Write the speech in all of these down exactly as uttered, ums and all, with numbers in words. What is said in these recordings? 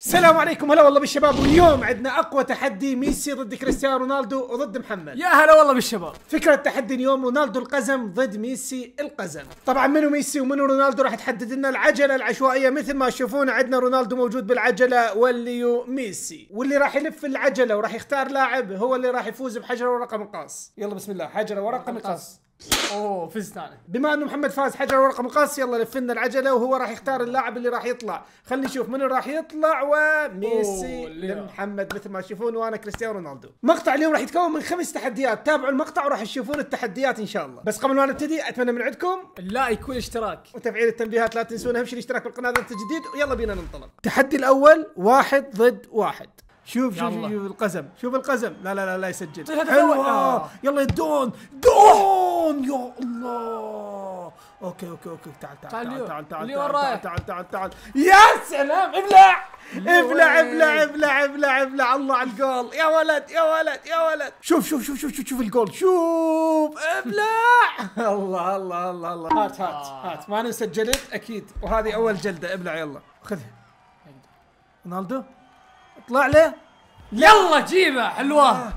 السلام عليكم. هلا والله بالشباب، واليوم عندنا اقوى تحدي ميسي ضد كريستيانو رونالدو وضد محمد. يا هلا والله بالشباب. فكره التحدي اليوم رونالدو القزم ضد ميسي القزم. طبعا منو ميسي ومنو رونالدو راح تحدد لنا العجله العشوائيه، مثل ما تشوفون عندنا رونالدو موجود بالعجله والليو ميسي، واللي راح يلف العجله وراح يختار لاعب هو اللي راح يفوز بحجره ورقه مقاص. يلا بسم الله، حجره ورقه مقاص. اوه فزت انا. بما انه محمد فاز حجر ورقه مقص، يلا لفنا العجله وهو راح يختار اللاعب اللي راح يطلع. خلينا نشوف منو راح يطلع. وميسي لمحمد مثل ما تشوفون، وانا كريستيانو رونالدو. مقطع اليوم راح يتكون من خمس تحديات، تابعوا المقطع وراح تشوفون التحديات ان شاء الله. بس قبل ما نبتدي اتمنى من عندكم اللايك والاشتراك وتفعيل التنبيهات، لا تنسون اهم شيء الاشتراك بالقناه اذا انت جديد. ويلا بينا ننطلق. التحدي الاول واحد ضد واحد. شوف شوف شوف القزم، شوف القزم. لا لا لا لا يسجل. حلوة. يلا دون دون. يا الله. اوكي اوكي اوكي تعال تعال تعال تعال تعال تعال تعال تعال. يا سلام. ابلع ابلع ابلع ابلع ابلع ابلع. الله على الجول يا ولد يا ولد يا ولد. شوف شوف شوف شوف شوف الجول. شوف ابلع. الله الله الله الله. هات هات هات. ما انا سجلت اكيد، وهذه اول جلدة. ابلع يلا خذها. رونالدو طلع له. يلا جيبه. حلوه.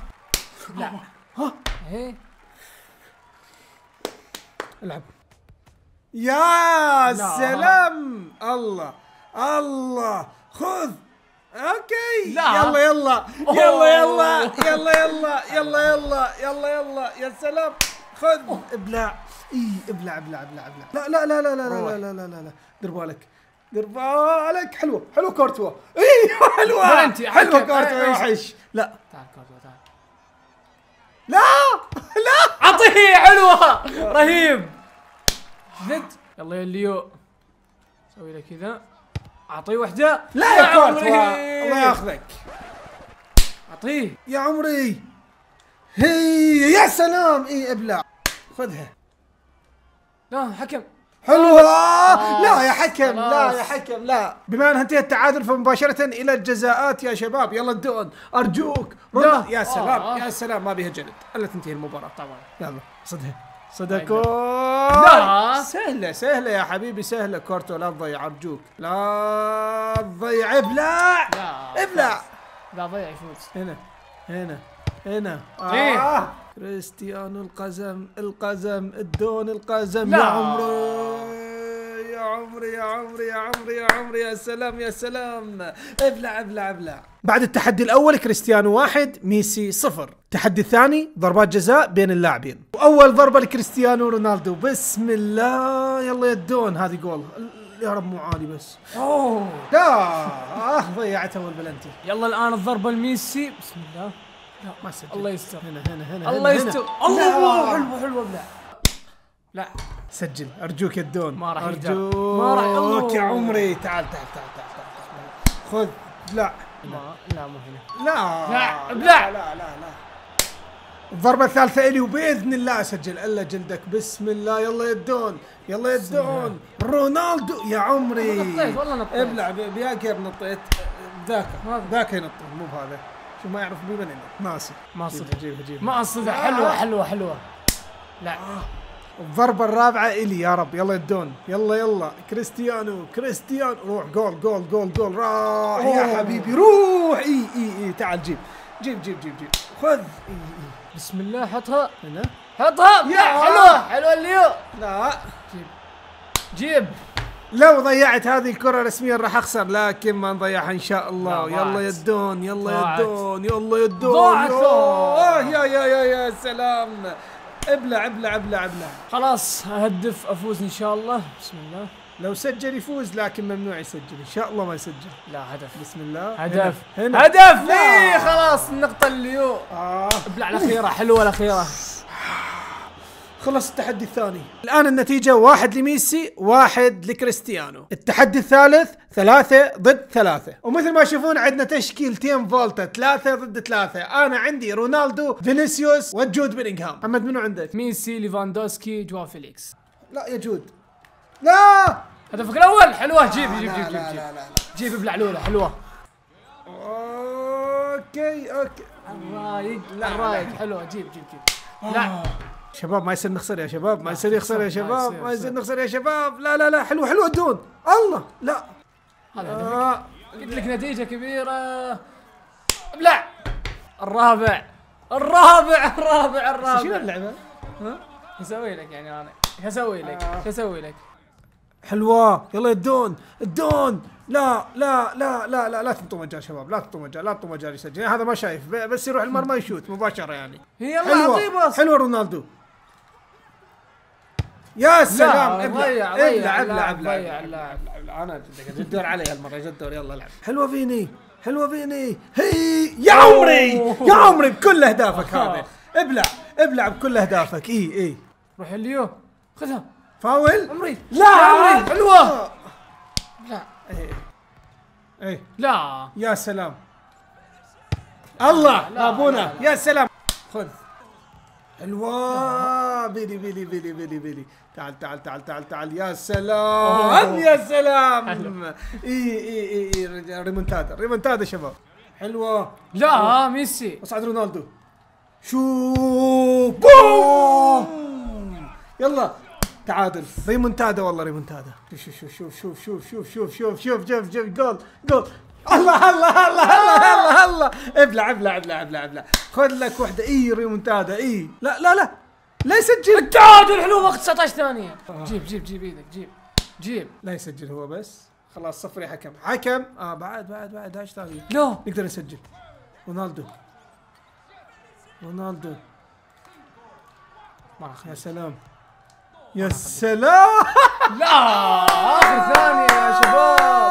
لا ها ايه العب. يا سلام. الله الله. خذ. اوكي يلا يلا يلا يلا يلا يلا يلا يلا يلا يلا. يا سلام. خذ. ابلع. اي ابلع ابلع ابلع ابلع. لا لا لا لا لا لا لا لا لا. دير بالك دير بالك. حلوه حلوه كورتوا. ايوه حلوه بلنتي. حلوه كورتوا يا وحش. لا تعال كورتوا تعال. لا لا اعطيه. حلوه. رهيب. زد. يلا يا ليو سوي له كذا. اعطيه وحده. لا يا كورتوا الله ياخذك. اعطيه يا عمري. هي يا سلام. اي ابلع. خذها. لا حكم. حلوة. آه. لا يا حكم. خلاص. لا يا حكم. لا. بما انها انتهى التعادل فمباشرة الى الجزاءات يا شباب. يلا الدون ارجوك. لا. يا سلام. آه. يا سلام. ما بيها جلد الا تنتهي المباراة طبعا. يلا صدها صدها. كورة سهلة سهلة يا حبيبي سهلة. كورتو لا تضيع ارجوك. لا تضيع. ابلع لا. ابلع. لا ضيع يفوز. هنا هنا هنا. آه. كريستيانو القزم القزم الدون القزم. لا. يا عمري يا عمري يا عمري يا عمري يا عمري. يا سلام يا سلام. ابلع ابلع ابلع. بعد التحدي الاول كريستيانو واحد ميسي صفر. التحدي الثاني ضربات جزاء بين اللاعبين، واول ضربه لكريستيانو رونالدو. بسم الله. يلا يا الدون. هذه جول يا رب. مو عالي بس. اوه لا ضيعتها. والبلنتي. يلا الان الضربه لميسي. بسم الله. لا ما سجل. الله يستر. هنا هنا هنا. الله يستر. الله. حلوه حلوه. لا لا سجل ارجوك يا الدون. ما راح ارجوك ما راح. الله يا عمري. تعال تعال تعال تعال. خذ. لا لا مو هنا. لا لا لا لا لا. الضربه الثالثه الي وباذن الله اسجل الا جلدك. بسم الله. يلا يا الدون يلا يا الدون. رونالدو يا عمري. نطيت والله نطيت. ابلع بيا كير. نطيت ذاك ذاك ينط مو بهذا. شو ما يعرف بي من هنا. ناسي ما اصدق. جيبها جيبها ما اصدق. حلوه حلوه حلوه. لا الضربه الرابعه الي يا رب. يلا الدون يلا يلا. كريستيانو كريستيانو. روح. جول جول جول جول. راح يا حبيبي روح. اي اي اي. تعال جيب جيب جيب جيب جيب. خذ. اي اي. بسم الله. حطها هنا. حطها. يا حلوه حلوه اليو. لا جيب جيب. لو ضيعت هذه الكرة رسميا راح اخسر، لكن ما نضيعها ان شاء الله. يلا يا الدون يلا يا الدون يلا يا الدون. ضاعت. يا يا يا يا سلام. ابلع ابلع ابلع ابلع. خلاص اهدف افوز ان شاء الله. بسم الله. لو سجل يفوز، لكن ممنوع يسجل ان شاء الله. ما يسجل. لا هدف. بسم الله. هدف هنا. هدف. اي خلاص النقطة اليوم. آه. ابلع الاخيرة. حلوة الاخيرة. خلص التحدي الثاني. الآن النتيجة واحد لميسي واحد لكريستيانو. التحدي الثالث ثلاثة ضد ثلاثة، ومثل ما تشوفون عندنا تشكيلتين فولتا. ثلاثة ضد ثلاثة. أنا عندي رونالدو فينيسيوس وجود بيلينغهام. محمد منو عندك؟ ميسي ليفاندوسكي جواو فيليكس. لا يا جود. لا هدفك الأول. حلوة. جيب جيب جيب جيب جيب جيب. ابلع لولا. حلوة. أوكي أوكي. الرايق. لا رايق. حلوة. جيب جيب جيب. لا شباب ما يصير نخسر يا شباب. ما يصير يخسر يا شباب. ما يصير نخسر يا شباب. لا لا لا. حلو حلو الدون. الله. لا هذا. قلت لك نتيجة كبيرة. ابلع. الرابع الرابع الرابع الرابع. شنو اللعبة؟ ها؟ اسوي لك يعني انا؟ ايش اسوي لك؟ ايش اسوي لك؟ حلوة يلا الدون الدون. لا لا لا لا لا لا تنطوا مجال شباب، لا تنطوا مجال، لا تنطوا مجال يسجل، هذا ما شايف بس يروح المرمى يشوت مباشرة يعني. يلا اعطيه بس. حلوة رونالدو. يا سلام ابلع ابلع ابلع ابلع ابلع. انا جدك الدور علي هالمرة، جد الدور يلا العب. حلوة فيني حلوة فيني. هي يا عمري يا عمري بكل اهدافك هذه. ابلع ابلع بكل اهدافك. اي اي روح اليو خذها. فاول عمري. لا عمري حلوة. لا اي اي لا يا سلام. الله ابونا يا سلام. خذ حلوة. بيلي بيلي بيلي بيلي بيلي. تعال تعال تعال تعال تعال. يا سلام يا سلام. اي اي اي ريمونتادا ريمونتادا شباب. حلوة. لا ميسي. اصعد رونالدو. شو بوم. يلا تعادل. ريمونتادا والله ريمونتادا. شوف شوف شوف شوف شوف شوف شوف شوف شوف شوف شوف. جول جول. الله الله الله الله الله. ابلع ابلع ابلع ابلع ابلع. خذ لك وحده. اي ريمونتادا. اي لا لا لا لا يسجل. التعادل حلو وقت تسعة عشر ثانية. جيب جيب جيب ايدك جيب جيب. لا يسجل هو بس خلاص. صفري حكم حكم. اه بعد بعد بعد عشر ثانية. لا نقدر نسجل. رونالدو رونالدو. يا سلام يا سلام. لا اخر ثانية يا شباب.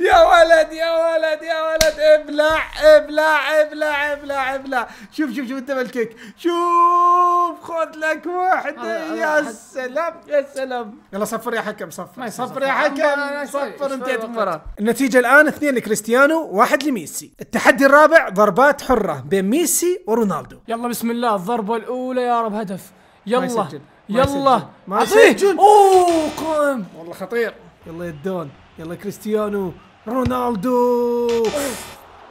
يا ولد يا ولد يا ولد. ابلع ابلع ابلع ابلع ابلع. شوف شوف شوف الدبل كيك. شوف خذ لك واحدة. يا سلام يا سلام. يلا صفر يا حكم. صفر صفر يا حكم. صفر. انتهت المباراة. النتيجة الآن اثنين لكريستيانو واحد لميسي. التحدي الرابع ضربات حرة بين ميسي ورونالدو. يلا بسم الله. الضربة الأولى يا رب هدف. يلا يلا عطيه. اوه قائم والله خطير. يلا يدون. يلا كريستيانو رونالدو.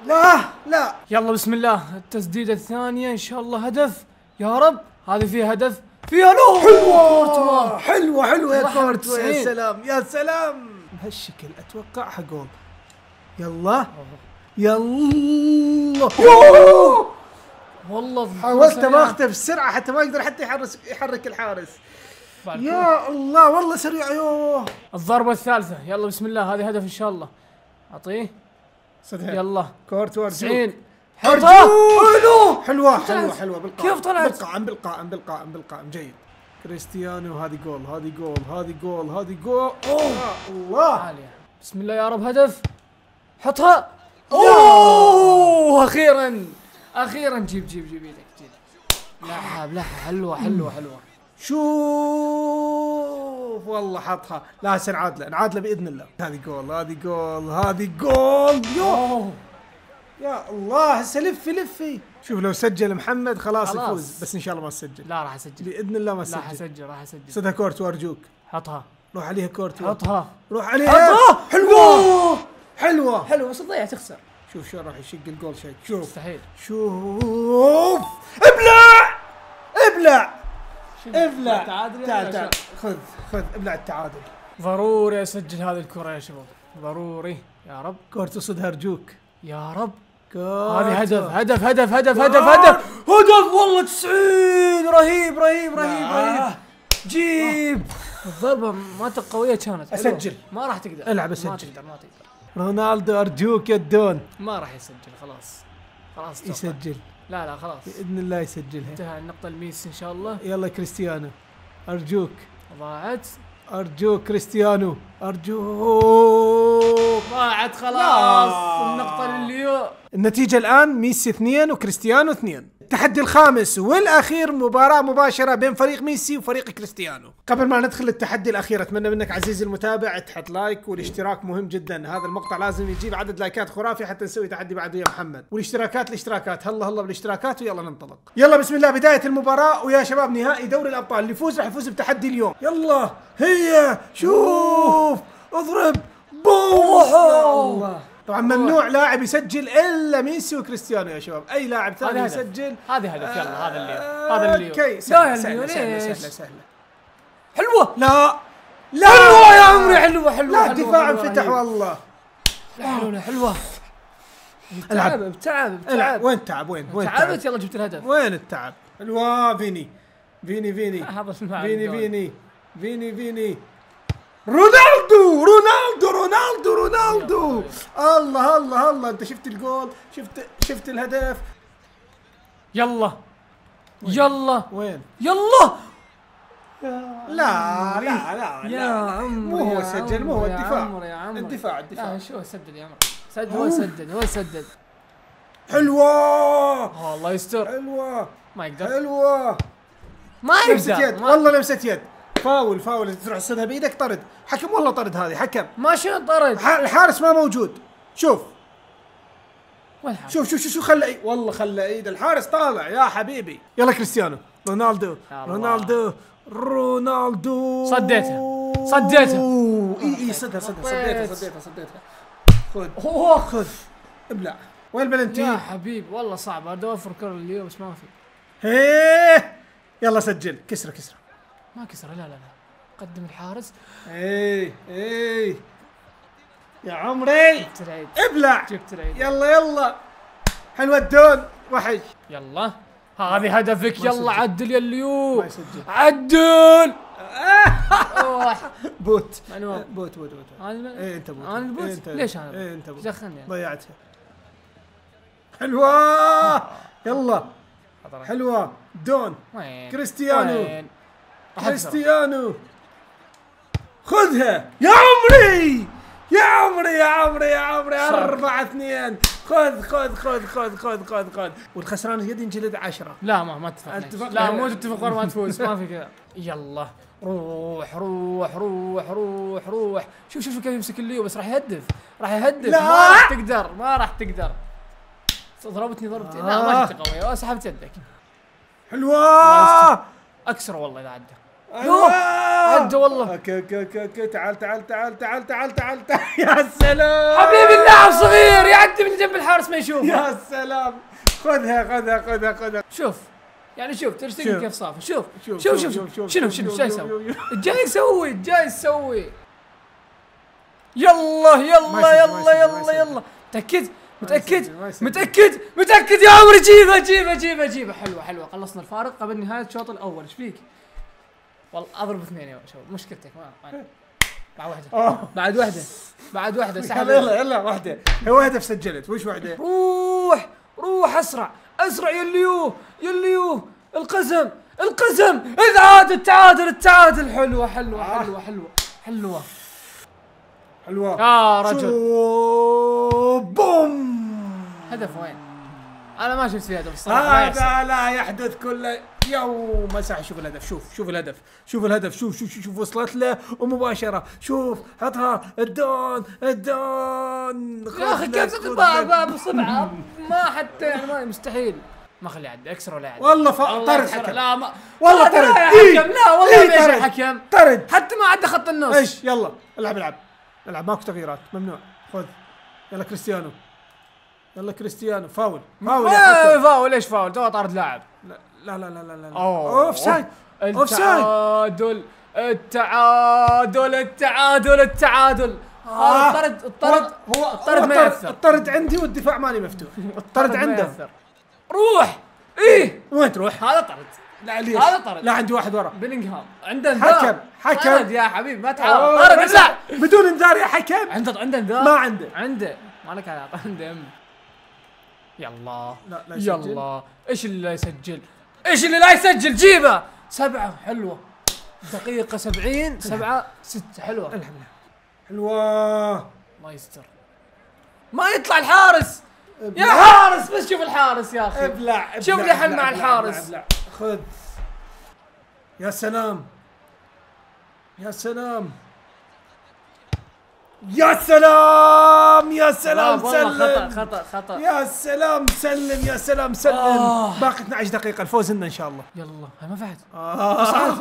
لا لا. يلا بسم الله. التسديدة الثانية إن شاء الله هدف يا رب. هذه فيها هدف فيها لو. حلوة حلوة حلوة يا كورتوا. يا سلام يا سلام. بهالشكل أتوقع حقهم. يلا يلا. والله حاولت ما أخطف بسرعة حتى ما يقدر حتى يحرس يحرك الحارس. يا الله والله سريع. يوه الضربة الثالثة. يلا بسم الله. هذه هدف إن شاء الله. أعطيه. يلا كورت وارجوك. حلوة حلوة حلوة حلوة. بالقائم كيف طلعت؟ بالقائم بالقائم بالقائم بالقائم. جيد كريستيانو. هذه جول هذه جول هذه جول هذه جول. أوه الله عالية. بسم الله يا رب هدف. حطها. أوه أخيرا أخيرا. جيب جيب جيب يدك جيب. لعب لعب. حلوة حلوة حلوة. شوف والله حطها. لا سنعادله نعادله باذن الله. هذه جول هذه جول هذه جول. يوه يا الله. هسه لفي لفي. شوف لو سجل محمد خلاص يفوز. بس ان شاء الله ما سجل. لا راح اسجل باذن الله. ما سجل. لا حسجل راح اسجل. صدها كورت وارجوك. حطها. روح عليها كورت. حطها. روح عليها. حطها. حلوه حلوه حلوه. بس تضيع تخسر. شوف شو راح يشق الجول. شيء شوف مستحيل. شوف ابلع ابلع ابلع. تعادل. تعال تعال خذ خذ. ابلع التعادل. ضروري اسجل هذه الكرة يا شباب. ضروري يا رب. كورت صدها ارجوك يا رب. هذه هدف هدف هدف هدف هدف هدف هدف. والله تسعين. رهيب رهيب رهيب رهيب. جيب. الضربة ما قوية كانت. اسجل ما راح تقدر. العب اسجل. ما تقدر ما تقدر. رونالدو ارجوك يا الدون. ما راح يسجل خلاص خلاص. يسجل. لا لا خلاص باذن الله يسجلها. انتهى النقطة لميسي ان شاء الله. يلا كريستيانو ارجوك. ضاعت. ارجوك كريستيانو ارجوك. ضاعت خلاص. النقطة لليو. النتيجة الآن ميسي اثنين وكريستيانو اثنين. التحدي الخامس والاخير مباراة مباشرة بين فريق ميسي وفريق كريستيانو. قبل ما ندخل التحدي الاخير اتمنى منك عزيزي المتابع تحط لايك، والاشتراك مهم جدا. هذا المقطع لازم يجيب عدد لايكات خرافي حتى نسوي تحدي بعده يا محمد. والاشتراكات الاشتراكات. هلا هلا بالاشتراكات ويلا ننطلق. يلا بسم الله بداية المباراة. ويا شباب نهائي دوري الابطال. اللي يفوز راح يفوز بتحدي اليوم. يلا هي شوف اضرب بوم. طبعا ممنوع لاعب يسجل الا ميسي وكريستيانو يا شباب. اي لاعب ثاني يسجل. هذه هدف. يلا هذا اللي هذا اللي اوكي. سهله سهله سهله سهله. حلوه. لا لا. حلوه يا عمري. حلوه حلوه. لا الدفاع انفتح والله. حلوه حلوه. العب بتعب بتعب. وين التعب؟ وين وين تعبت؟ يلا جبت الهدف. وين التعب؟ حلوه. فيني فيني فيني فيني فيني فيني فيني رونالدو رونالدو رونالدو رونالدو. الله الله الله. انت شفت الجول؟ شفت شفت الهدف؟ يلا يلا وين؟ يلا. لا لا لا يا عم. مو هو سجل، مو هو الدفاع. الدفاع الدفاع. شو سجل يا عمر؟ سجل. هو سجل هو سجل. حلوه. الله يستر. حلوه. ما يقدر. حلوه. ما يقدر. لمسة يد والله، لمسة يد. فاول فاول تروح تسدها بايدك. طرد. حكم والله طرد. هذه حكم. ما شنو طرد؟ الحارس ما موجود. شوف شوف شوف شوف شو خلى ايد. والله خلى ايد الحارس طالع يا حبيبي. يلا كريستيانو. رونالدو رونالدو رونالدو. صديتها صديتها. اي اي صدها صدها صديتها صديتها صديتها. خذ اوه خذ ابلع. وين البلنتي؟ يا حبيبي والله صعب. بدي اوفر كره اليوم بس ما في. ايه يلا سجل. كسره كسره. ما كسره. لا لا لا. قدم الحارس. اي اي يا عمري. جبت العيد. ابلع. جبت العيد. يلا يلا. حلوه الدون. وحش. يلا هذه هدفك. يلا عدل يا اليوم. عدل. بوت بوت بوت بوت. ايه انت بوت. انا بوت. ليش انا؟ ايه انت بوت. دخلني ضيعتها. حلوه. يلا حلوه دون. كريستيانو كريستيانو. خذها يا عمري يا عمري يا عمري يا عمري. أربعة اثنين. خذ خذ خذ خذ خذ خذ خذ. والخسران قد ينجلد عشرة. لا ما ما اتفق. لا مو تتفق ولا ما تفوز. ما في كذا. يلا روح روح روح روح روح. شوف شوف كيف يمسك الليو. بس راح يهدف راح يهدف. لا ما راح تقدر ما راح تقدر. ضربتني ضربتي. لا ما كنت قوية. سحبت يدك. حلوه. اكسر والله اذا عدى. عدى والله. اوكي اوكي اوكي. تعال تعال تعال تعال تعال تعال. يا سلام حبيبي. اللاعب صغير يعدي من جنب الحارس ما يشوفه. يا سلام. خذها خذها خذها خذها. شوف يعني شوف ترشتقي كيف صافي. شوف شوف شوف شوف شنو شنو جاي يسوي. جاي يسوي جاي يسوي. يلا يلا يلا يلا يلا. متأكد متأكد متأكد متأكد يا عمري. جيبها جيبها جيبها جيبها. حلوة حلوة. خلصنا الفارق قبل نهاية الشوط الأول. ايش فيك؟ والله اضرب اثنين يا شباب. مشكلتك ما مع واحدة. بعد واحدة بعد واحدة سحب. يلا يلا واحدة. هو هدف سجلت. وش واحدة؟ روح روح اسرع اسرع يا اليو يا اليو. القزم القزم. اذا عاد التعادل التعادل. حلوة حلوة حلوة حلوة حلوة حلوة. يا رجل بوم. هدف وين؟ انا ما شفت فيه هدف الصراحة. هذا لا يحدث كل يوم. مسح. شوف الهدف شوف شوف الهدف شوف الهدف شوف شوف شوف. وصلت له ومباشرة. شوف حطها. الدون الدون. يا اخي كيف تطلع بصبعة؟ ما حتى يعني مستحيل. ما خليه يعدي. اكسر ولا يعدي. والله طرد حكم. لا ما والله طرد. لا والله ليش الحكم طرد؟ حتى ما عدى خط النص. ايش يلا العب العب العب. ماكو تغييرات ممنوع. خذ يلا كريستيانو يلا كريستيانو. فاول فاول فاول. ايش فاول؟ تو طارد لاعب. لا لا لا لا لا. اوف سايد اوف سايد. التعادل التعادل التعادل التعادل. الطرد الطرد هو الطرد ما يأثر. الطرد عندي والدفاع مالي مفتوح. الطرد عنده. روح. ايه وين تروح؟ هذا طرد. لا ليش؟ هذا طرد. لا عندي واحد ورا. بلينغهام عنده انذار. حكم حكم. طرد يا حبيبي ما تعارض. طرد لا بدون انذار يا حكم. عنده عنده انذار. ما عنده عنده ما لك علاقة. عنده امي. يلا لا لا يسجل. يلا ايش اللي لا يسجل؟ ايش اللي لا يسجل؟ جيبه. سبعة حلوة. دقيقة سبعين سبعة ستة. حلوة الحمد لله. حلوة. الله يستر. ما يطلع الحارس. يا حارس بس شوف الحارس يا اخي. ابلع ابلع. شوف لي حل مع الحارس. خذ. يا سلام يا سلام يا سلام يا سلام. سلم. خطأ خطأ خطأ. يا سلام سلم يا سلام سلم. آه. باقي اثنعش دقيقة. الفوز لنا إن شاء الله. يلا ما فهد. آه.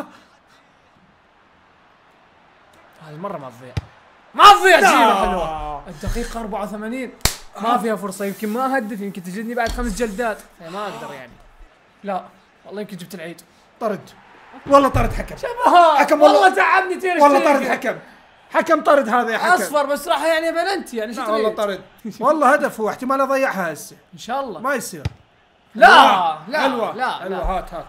هذه المرة ما تضيع ما تضيع. جيبة حلوة. الدقيقة أربعة وثمانين. ما فيها فرصة. يمكن ما هدف. يمكن تجدني بعد خمس جلدات. ما أقدر يعني. لا والله يمكن جبت العيد. طرد والله. طرد حكم. شباب حكم والله. والله تعبني. والله طرد حكم. حكم طرد هذا يا حكم اصفر بس راح يعني بلنتي يعني شو تريد؟ والله طرد والله هدف هو احتمال اضيعها هسه ان شاء الله ما يصير. لا لا لا لا لا هات هات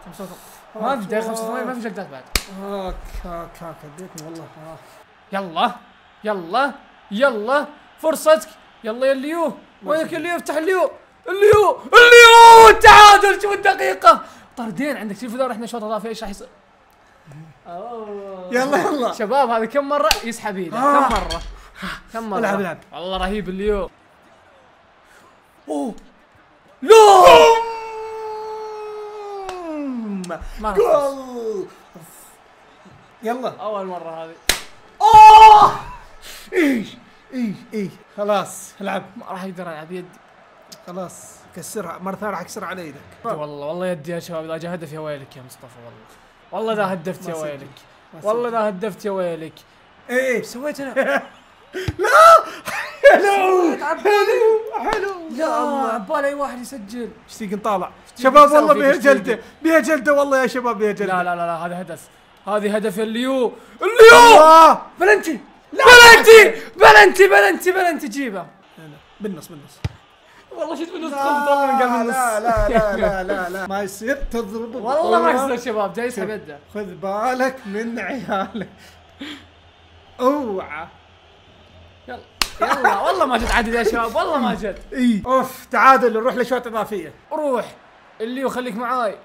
ما في دقيقة خمسة وثمانين ما في جلدات بعد. هاك هاك هاك اديتني والله. يلا يلا يلا فرصتك يلا يا الليو وينك الليو افتح الليو الليو الليو التعادل. شوف الدقيقة طردين عندك شوف اذا رحنا شوط اضافي ايش راح يصير؟ اوه يلا يلا شباب هذا كم مرة يسحب ايده آه. كم مرة كم مرة العب العب والله رهيب الليو. اوه لا جول يلا اول مره هذه. اوه ايش ايش ايش خلاص العب ما راح اقدر العب يدي خلاص كسرها مره ثانيه راح اكسرها على يدك. والله والله يدي يا شباب اذا جا هدف يا ويلك يا مصطفى والله والله اذا هدفت يا ويلك والله اذا هدفت يا ويلك. ايه سويت انا لا حلو حلو لا الله عبالي اي واحد يسجل ايش طالع شباب والله بها جلده بها جلده والله يا شباب بها جلده. لا لا لا, لا هذا هدف هذه هدف الليو الليو بلنتي بلنتي بلنتي بلنتي بلنتي جيبه بالنص بالنص والله شفت بالنص خفت والله من قبل النص. لا لا لا لا لا, لا ما يصير تضرب والله ما يصير شباب جاي يسحب يده. خذ بالك من عيالك اوعى يلا يلا والله ما جت عدد يا شباب والله ما جت. اي اوف تعادل نروح لشوط اضافيه. روح الليو خليك معاي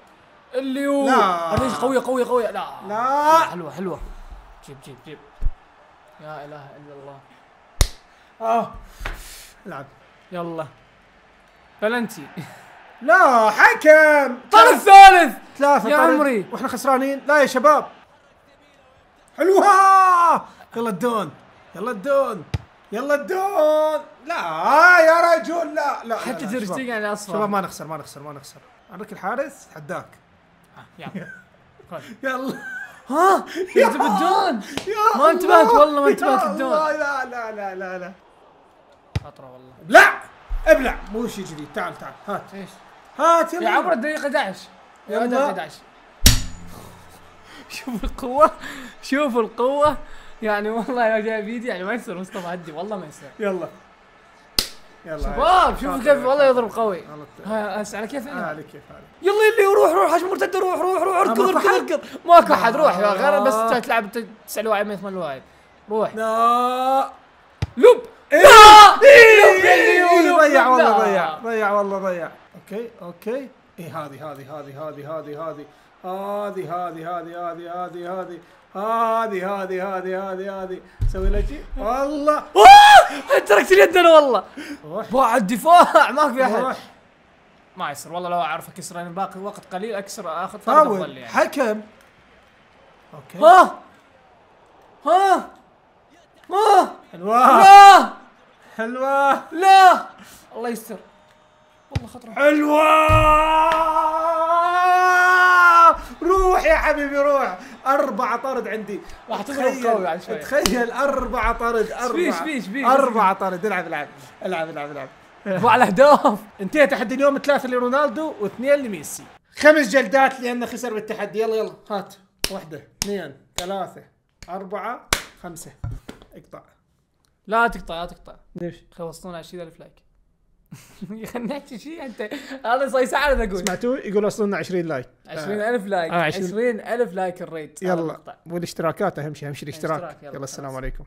الليو هذه قويه قويه قويه. لا لا حلوه حلوه جيب جيب جيب يا اله الا الله. اه العب يلا بلنتي لا حكم طرد ثالث ثلاثه يا عمري واحنا خسرانين. لا يا شباب حلوه يلا الدون يلا الدون يلا الدون. لا يا رجل لا لا حتى ترشتي يعني اصلا شباب ما نخسر ما نخسر ما نخسر عنك الحارس حداك يلا يلا ها يجيب الدون ما انتبهت والله ما انتبهت الدون. لا لا لا لا لا خطره والله. لا ابلع مو شيء جديد تعال تعال هات ايش هات يلا يا عبر الدقيقة احد عشر يا دقيقة احد عشر. شوف القوة شوف القوة يعني والله يا جايبيدي يعني ما يصير مصطفى عدي والله ما يصير. يلا يلا شباب شوفوا كيف والله يضرب قوي. هسه على كيف انا على كيف على يلا اللي روح روح هجمه مرتده روح روح روح اركض اركض اركض ماكو احد روح يا غير بس تلعب تسع لواعب من ثمان لواعب روح. لا لوب لا ضيع والله ضيع ضيع والله ضيع. اوكي اوكي اي هذه هذه هذه هذه هذه هذه هذه هذه هذه هذه هذه هذه هذه هذه هذه هذه هذه سوي لك شيء والله تركت اليد انا والله باع الدفاع ما في احد ما يصير والله لو اعرف اكسر باقي وقت قليل اكسر اخذ فرد افضل يعني حكم. اوكي ها ها ها حلوه لا حلوه لا الله يستر والله خطره حلوه. روح يا حبيبي روح أربعة طرد عندي راح تضرب قوي عن شوي تخيل أربعة طرد أربعة بيش بيش أربعة طرد. العب العب العب العب العب مع الأهداف. انتهى تحدي اليوم ثلاثة لرونالدو واثنين لميسي خمس جلدات لأنه خسر بالتحدي. يلا يلا هات واحدة اثنين ثلاثة أربعة خمسة اقطع. لا تقطع لا تقطع ليش؟ خلصتونا عشرين ألف لايك خلنا نحكي شيء انت هذا صاير ساعه انا اقول سمعتوا يقول وصلنا عشرين لايك عشرين ألف لايك عشرين ألف لايك الريت. يلا والاشتراكات اهم شيء اهم شيء الاشتراك. يلا السلام عليكم.